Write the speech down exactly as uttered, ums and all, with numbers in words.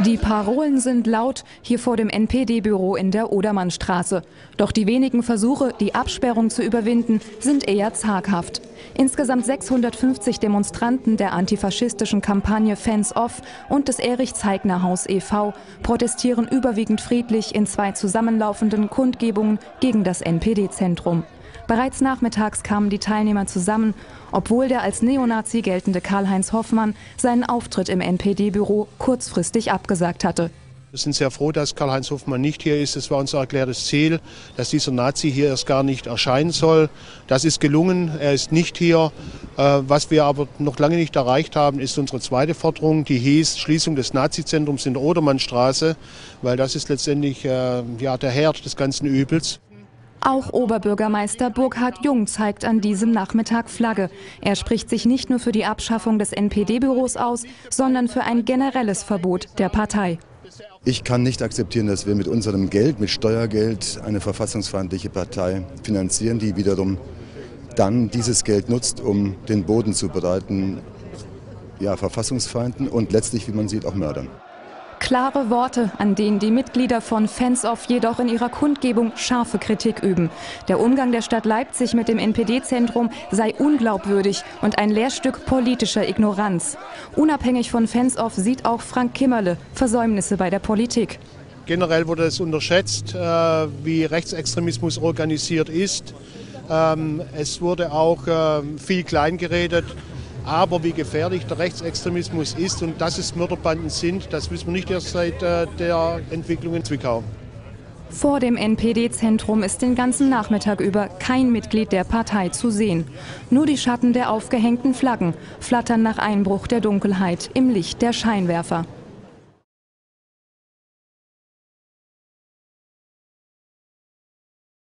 Die Parolen sind laut hier vor dem N P D-Büro in der Odermannstraße. Doch die wenigen Versuche, die Absperrung zu überwinden, sind eher zaghaft. Insgesamt sechshundertfünfzig Demonstranten der antifaschistischen Kampagne Fence Off und des Erich-Zeigner-Haus e V protestieren überwiegend friedlich in zwei zusammenlaufenden Kundgebungen gegen das N P D-Zentrum. Bereits nachmittags kamen die Teilnehmer zusammen, obwohl der als Neonazi geltende Karl-Heinz Hoffmann seinen Auftritt im N P D-Büro kurzfristig abgesagt hatte. Wir sind sehr froh, dass Karl-Heinz Hoffmann nicht hier ist. Es war unser erklärtes Ziel, dass dieser Nazi hier erst gar nicht erscheinen soll. Das ist gelungen, er ist nicht hier. Was wir aber noch lange nicht erreicht haben, ist unsere zweite Forderung, die hieß Schließung des Nazi-Zentrums in der Odermannstraße, weil das ist letztendlich ja, der Herd des ganzen Übels. Auch Oberbürgermeister Burkhard Jung zeigt an diesem Nachmittag Flagge. Er spricht sich nicht nur für die Abschaffung des N P D-Büros aus, sondern für ein generelles Verbot der Partei. Ich kann nicht akzeptieren, dass wir mit unserem Geld, mit Steuergeld, eine verfassungsfeindliche Partei finanzieren, die wiederum dann dieses Geld nutzt, um den Boden zu bereiten, ja, Verfassungsfeinden und letztlich, wie man sieht, auch Mördern. Klare Worte, an denen die Mitglieder von Fence Off jedoch in ihrer Kundgebung scharfe Kritik üben. Der Umgang der Stadt Leipzig mit dem N P D-Zentrum sei unglaubwürdig und ein Lehrstück politischer Ignoranz. Unabhängig von Fence Off sieht auch Frank Kimmerle Versäumnisse bei der Politik. Generell wurde es unterschätzt, wie Rechtsextremismus organisiert ist. Es wurde auch viel kleingeredet. Aber wie gefährlich der Rechtsextremismus ist und dass es Mörderbanden sind, das wissen wir nicht erst seit äh, der Entwicklung in Zwickau. Vor dem N P D-Zentrum ist den ganzen Nachmittag über kein Mitglied der Partei zu sehen. Nur die Schatten der aufgehängten Flaggen flattern nach Einbruch der Dunkelheit im Licht der Scheinwerfer.